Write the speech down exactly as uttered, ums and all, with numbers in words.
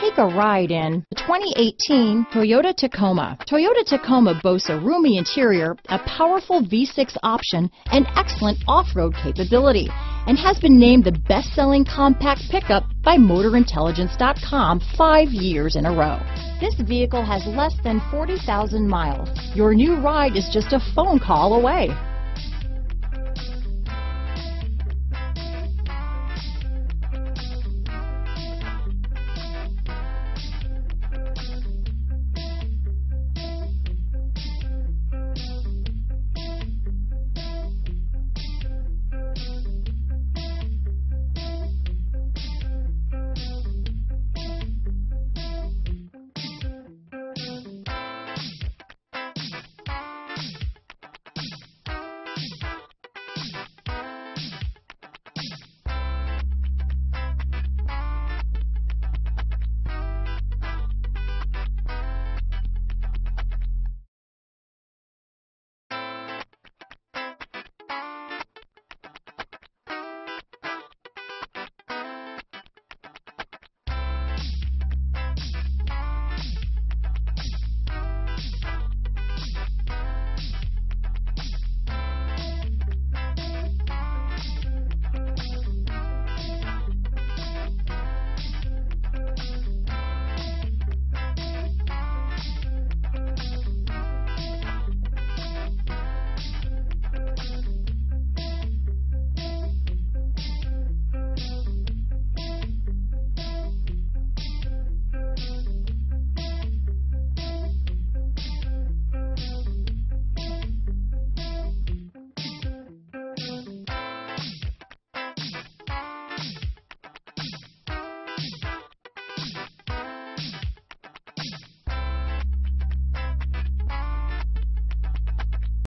Take a ride in the twenty eighteen Toyota Tacoma. Toyota Tacoma boasts a roomy interior, a powerful V six option, and excellent off-road capability, and has been named the best-selling compact pickup by Motor Intelligence dot com five years in a row. This vehicle has less than forty thousand miles. Your new ride is just a phone call away.